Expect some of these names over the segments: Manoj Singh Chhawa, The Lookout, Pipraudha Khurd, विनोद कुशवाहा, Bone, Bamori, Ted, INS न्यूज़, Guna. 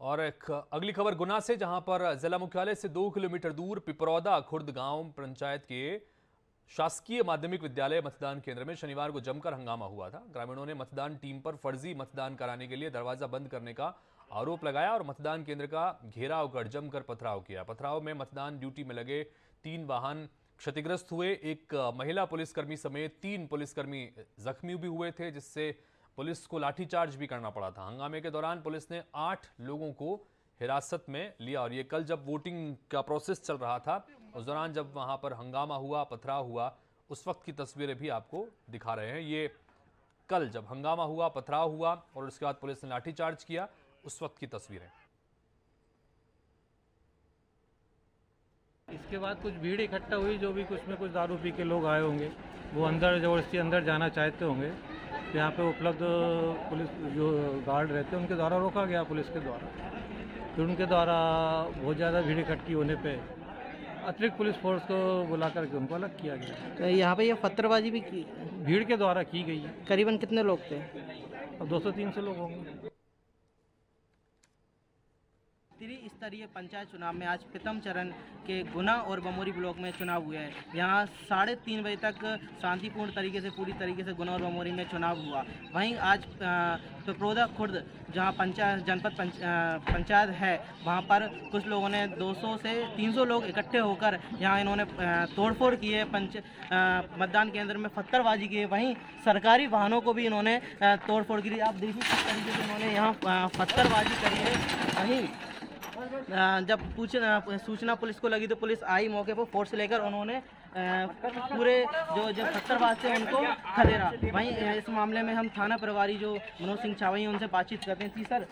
और एक अगली खबर गुना से, जहां पर जिला मुख्यालय से 2 किलोमीटर दूर पिपरौदा खुर्द गांव पंचायत के शासकीय माध्यमिक विद्यालय मतदान केंद्र में शनिवार को जमकर हंगामा हुआ था। ग्रामीणों ने मतदान टीम पर फर्जी मतदान कराने के लिए दरवाजा बंद करने का आरोप लगाया और मतदान केंद्र का घेराव कर जमकर पथराव किया। पथराव में मतदान ड्यूटी में लगे 3 वाहन क्षतिग्रस्त हुए। एक महिला पुलिसकर्मी समेत 3 पुलिसकर्मी जख्मी भी हुए थे, जिससे पुलिस को लाठीचार्ज भी करना पड़ा था। हंगामे के दौरान पुलिस ने 8 लोगों को हिरासत में लिया और ये कल जब वोटिंग का प्रोसेस चल रहा था उस दौरान जब वहां पर हंगामा हुआ, पथराव हुआ, उस वक्त की तस्वीरें भी आपको दिखा रहे हैं। ये कल जब हंगामा हुआ, पथराव हुआ और उसके बाद पुलिस ने लाठीचार्ज किया, उस वक्त की तस्वीरें। इसके बाद कुछ भीड़ इकट्ठा हुई, जो भी कुछ में कुछ दारू पी के लोग आए होंगे, वो अंदर जबरदस्ती अंदर जाना चाहते होंगे। यहाँ पे उपलब्ध पुलिस जो गार्ड रहते हैं उनके द्वारा रोका गया पुलिस के द्वारा। फिर उनके द्वारा बहुत ज़्यादा भीड़ इकट्ठी होने पे अतिरिक्त पुलिस फोर्स को बुला करके उनको अलग किया गया। तो यहाँ पे ये पत्थरबाजी भी की भीड़ के द्वारा की गई है। करीबन कितने लोग थे? अब 200-300 लोग होंगे। त्रिस्तरीय पंचायत चुनाव में आज प्रथम चरण के गुना और बमोरी ब्लॉक में चुनाव हुए हैं। यहाँ 3:30 बजे तक शांतिपूर्ण तरीके से पूरी तरीके से गुना और बमोरी में चुनाव हुआ। वहीं आज पिपरौदा खुर्द जहाँ जनपद पंचायत है, वहाँ पर कुछ लोगों ने 200 से 300 लोग इकट्ठे होकर यहाँ इन्होंने तोड़फोड़ की है। मतदान केंद्र में पत्थरबाजी की है, वहीं सरकारी वाहनों को भी इन्होंने तोड़फोड़ की। आप देखिए किस तरीके से इन्होंने यहाँ पत्थरबाजी करी है। वहीं जब सूचना पुलिस को लगी तो पुलिस आई मौके पर फोर्स लेकर उन्होंने पूरे जो पत्थरबाज थे उनको खदेड़ा। वहीं इस मामले में हम थाना प्रभारी जो मनोज सिंह छावा हैं उनसे बातचीत करते हैं। जी सर,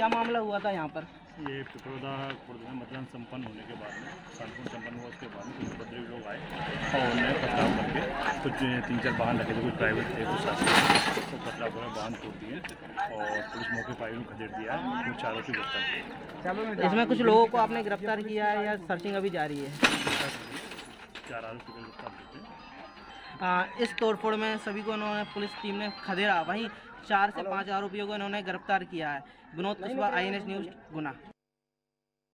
क्या मामला हुआ था यहाँ पर? ये पिपरौदा खुर्द में मतदान संपन्न होने के बाद में उसके बाद में कुछ उपद्रवी लोग आए और उन्होंने पथराव करके कुछ 3-4 वाहन रखे थे, कुछ प्राइवेट थे, कुछ शासकीय, तो पथराव में वाहन तोड़ दिए और पुलिस मौके पर आरोपी खदेड़ दिया है। कुछ आरोपी गिरफ्तार किए। इसमें कुछ लोगों को आपने गिरफ्तार किया है या सर्चिंग अभी जारी है? 4 आरोपी को गिरफ्तार किए हैं। इस तोड़फोड़ में सभी को उन्होंने पुलिस टीम ने खदेड़ा। वहीं 4 से 5 आरोपियों को इन्होंने गिरफ्तार किया है। विनोद कुशवाहा, INS न्यूज़, गुना।